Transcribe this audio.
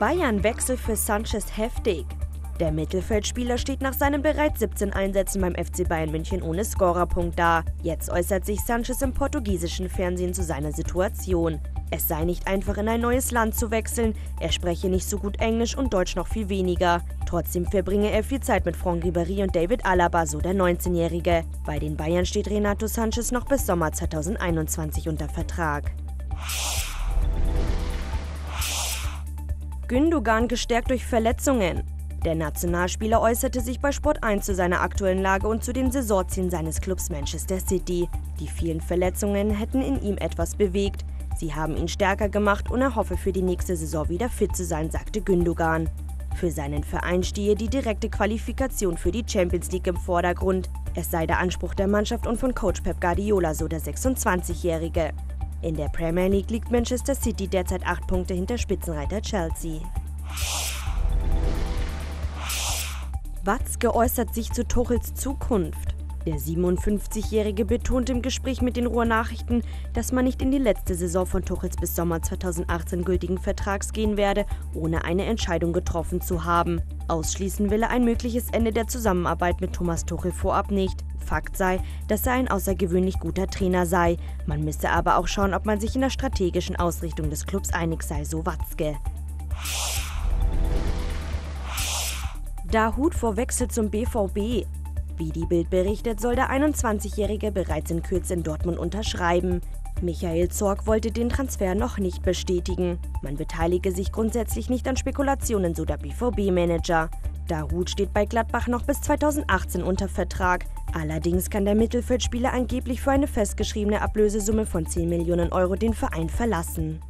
Bayern-Wechsel für Sanches heftig. Der Mittelfeldspieler steht nach seinen bereits 17 Einsätzen beim FC Bayern München ohne Scorerpunkt da. Jetzt äußert sich Sanches im portugiesischen Fernsehen zu seiner Situation. Es sei nicht einfach, in ein neues Land zu wechseln, er spreche nicht so gut Englisch und Deutsch noch viel weniger. Trotzdem verbringe er viel Zeit mit Franck Ribéry und David Alaba, so der 19-Jährige. Bei den Bayern steht Renato Sanches noch bis Sommer 2021 unter Vertrag. Gündogan gestärkt durch Verletzungen. Der Nationalspieler äußerte sich bei SPORT1 zu seiner aktuellen Lage und zu den Saisonzielen seines Clubs Manchester City. Die vielen Verletzungen hätten in ihm etwas bewegt. Sie haben ihn stärker gemacht und er hoffe, für die nächste Saison wieder fit zu sein, sagte Gündogan. Für seinen Verein stehe die direkte Qualifikation für die Champions League im Vordergrund. Es sei der Anspruch der Mannschaft und von Coach Pep Guardiola, so der 26-Jährige. In der Premier League liegt Manchester City derzeit 8 Punkte hinter Spitzenreiter Chelsea. Watzke äußert sich zu Tuchels Zukunft. Der 57-Jährige betont im Gespräch mit den Ruhr Nachrichten, dass man nicht in die letzte Saison von Tuchels bis Sommer 2018 gültigen Vertrags gehen werde, ohne eine Entscheidung getroffen zu haben. Ausschließen will er ein mögliches Ende der Zusammenarbeit mit Thomas Tuchel vorab nicht. Fakt sei, dass er ein außergewöhnlich guter Trainer sei. Man müsse aber auch schauen, ob man sich in der strategischen Ausrichtung des Clubs einig sei, so Watzke. Dahoud vor Wechsel zum BVB. Wie die BILD berichtet, soll der 21-Jährige bereits in Kürze in Dortmund unterschreiben. Michael Zorc wollte den Transfer noch nicht bestätigen. Man beteilige sich grundsätzlich nicht an Spekulationen, so der BVB-Manager. Dahoud steht bei Gladbach noch bis 2018 unter Vertrag. Allerdings kann der Mittelfeldspieler angeblich für eine festgeschriebene Ablösesumme von 10 Millionen Euro den Verein verlassen.